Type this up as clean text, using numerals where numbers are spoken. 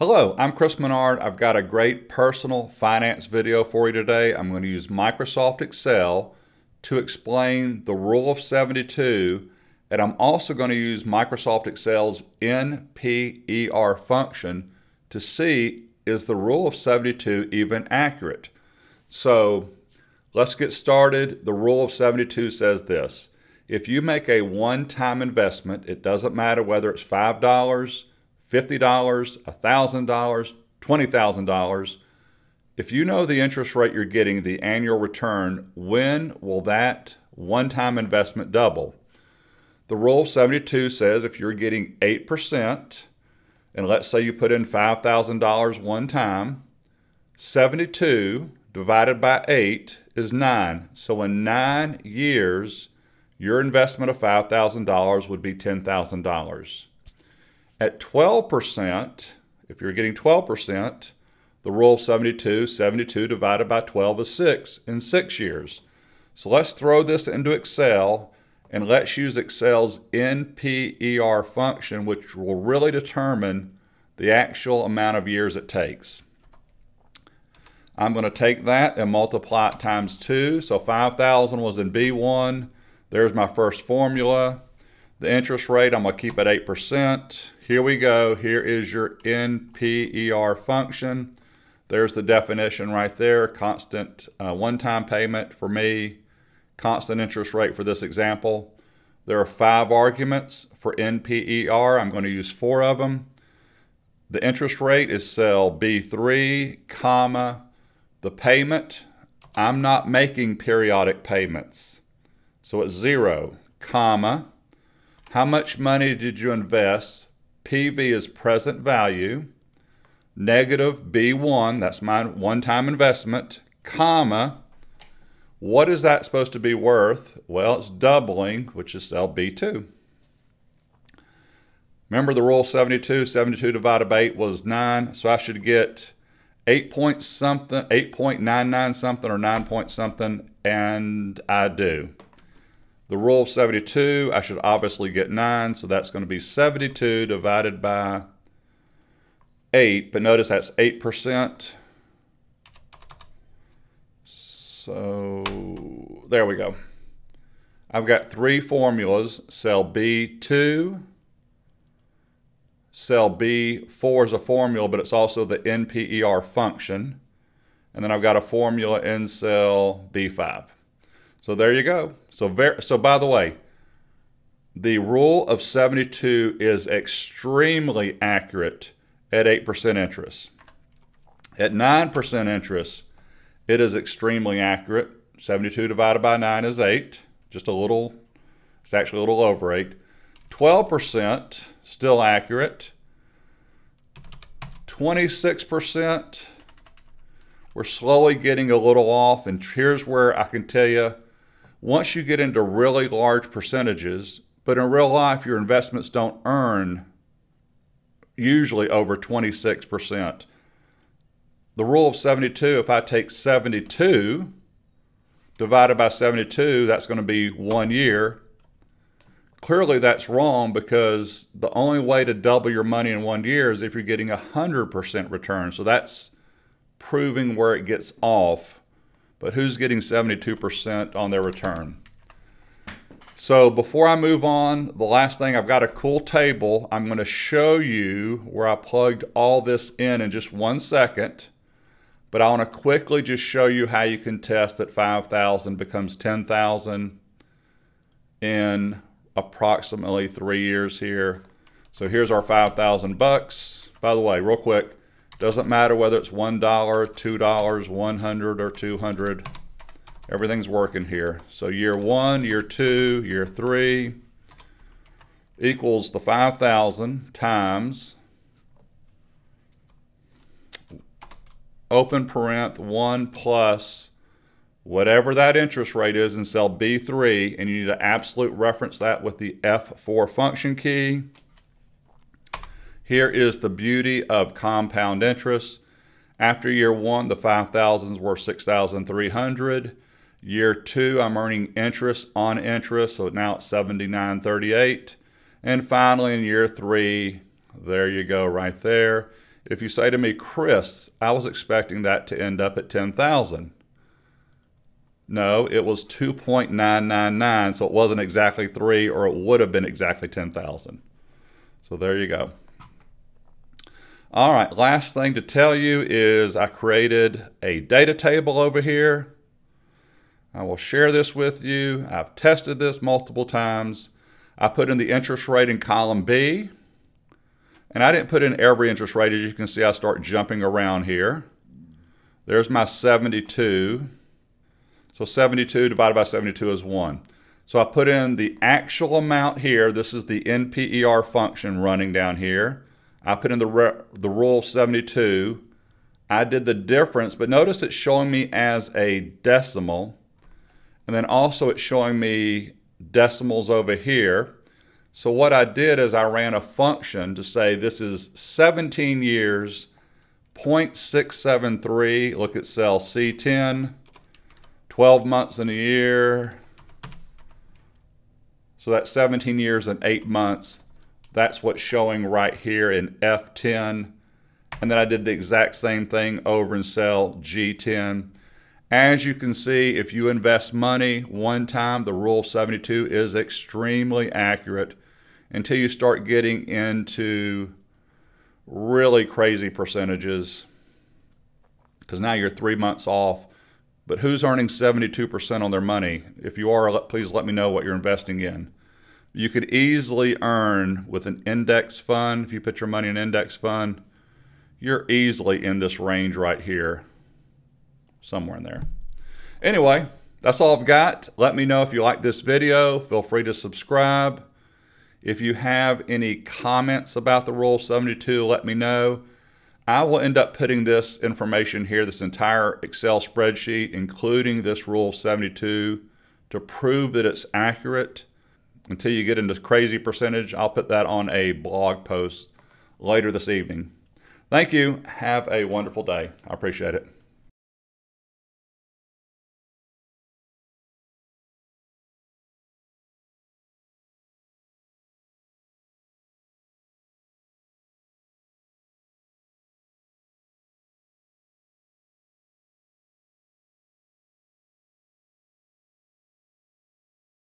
Hello, I'm Chris Menard. I've got a great personal finance video for you today. I'm going to use Microsoft Excel to explain the Rule of 72, and I'm also going to use Microsoft Excel's NPER function to see is the Rule of 72 even accurate. So let's get started. The Rule of 72 says this: if you make a one-time investment, it doesn't matter whether it's $5, $50, $1,000, $20,000. If you know the interest rate you're getting, the annual return, when will that one-time investment double? The Rule of 72 says if you're getting 8%, and let's say you put in $5,000 one time, 72 divided by 8 is 9. So in 9 years, your investment of $5,000 would be $10,000. At 12%, if you're getting 12%, the Rule of 72 divided by 12 is 6 in 6 years. So let's throw this into Excel, and let's use Excel's NPER function, which will really determine the actual amount of years it takes. I'm going to take that and multiply it times 2. So 5,000 was in B1. There's my first formula. The interest rate, I'm going to keep at 8%. Here we go. Here is your NPER function. There's the definition right there. Constant one-time payment for me. Constant interest rate for this example. There are 5 arguments for NPER. I'm going to use 4 of them. The interest rate is cell B3, comma, the payment. I'm not making periodic payments. So it's 0, comma. How much money did you invest? PV is present value, negative B1, that's my one-time investment, comma. What is that supposed to be worth? Well, it's doubling, which is cell B2. Remember the Rule of 72 divided by 8 was 9, so I should get 8 point something, 8.99 something or 9 point something, and I do. The Rule of 72, I should obviously get 9, so that's going to be 72 divided by 8, but notice that's 8%. So there we go. I've got 3 formulas, cell B2, cell B4 is a formula, but it's also the NPER function, and then I've got a formula in cell B5. So there you go. So by the way, the Rule of 72 is extremely accurate at 8% interest. At 9% interest, it is extremely accurate. 72 divided by 9 is 8. Just a little, it's actually a little over 8. 12%, still accurate. 26%, we're slowly getting a little off, and here's where I can tell you, once you get into really large percentages, but in real life, your investments don't earn usually over 26%. The Rule of 72, if I take 72 divided by 72, that's going to be 1 year. Clearly, that's wrong, because the only way to double your money in 1 year is if you're getting 100% return. So that's proving where it gets off. But who's getting 72% on their return? So before I move on, the last thing, I've got a cool table. I'm going to show you where I plugged all this in just 1 second. But I want to quickly just show you how you can test that 5,000 becomes 10,000 in approximately 3 years here. So here's our 5,000 bucks. By the way, real quick, doesn't matter whether it's $1, $2, 100, or 200. Everything's working here. So year 1, year 2, year 3 equals the 5,000 times open parenth 1 plus whatever that interest rate is in cell B3, and you need to absolute reference that with the F4 function key. Here is the beauty of compound interest. After year 1, the 5,000 is worth 6,300. Year 2, I'm earning interest on interest, so now it's 79.38. And finally, in year 3, there you go right there. If you say to me, Chris, I was expecting that to end up at 10,000. No, it was 2.999, so it wasn't exactly 3, or it would have been exactly 10,000. So there you go. All right, last thing to tell you is I created a data table over here. I will share this with you. I've tested this multiple times. I put in the interest rate in column B, and I didn't put in every interest rate. As you can see, I start jumping around here. There's my 72. So 72 divided by 72 is 1. So I put in the actual amount here. This is the NPER function running down here. I put in the rule 72. I did the difference, but notice it's showing me as a decimal. And then also it's showing me decimals over here. So what I did is I ran a function to say this is 17 years, 0.673. Look at cell C10. 12 months in a year, so that's 17 years and 8 months. That's what's showing right here in F10. And then I did the exact same thing over in cell G10. As you can see, if you invest money one time, the rule 72 is extremely accurate until you start getting into really crazy percentages, because now you're 3 months off. But who's earning 72% on their money? If you are, please let me know what you're investing in. You could easily earn with an index fund. If you put your money in an index fund, you're easily in this range right here, somewhere in there. Anyway, that's all I've got. Let me know if you like this video. Feel free to subscribe. If you have any comments about the Rule 72, let me know. I will end up putting this information here, this entire Excel spreadsheet, including this Rule 72, to prove that it's accurate. Until you get into crazy percentage, I'll put that on a blog post later this evening. Thank you. Have a wonderful day. I appreciate it.